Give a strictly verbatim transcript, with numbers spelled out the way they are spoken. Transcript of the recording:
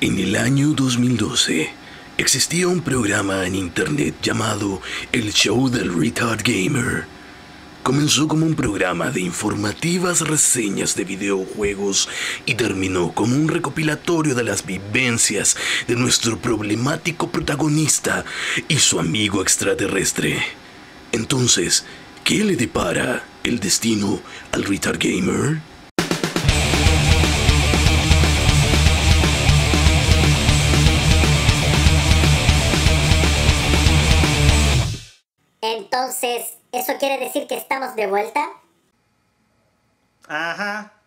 En el año dos mil doce, existía un programa en internet llamado El Show del Retardgamer. Comenzó como un programa de informativas reseñas de videojuegos y terminó como un recopilatorio de las vivencias de nuestro problemático protagonista y su amigo extraterrestre. Entonces, ¿qué le depara el destino al Retardgamer? Entonces, ¿eso quiere decir que estamos de vuelta? Ajá.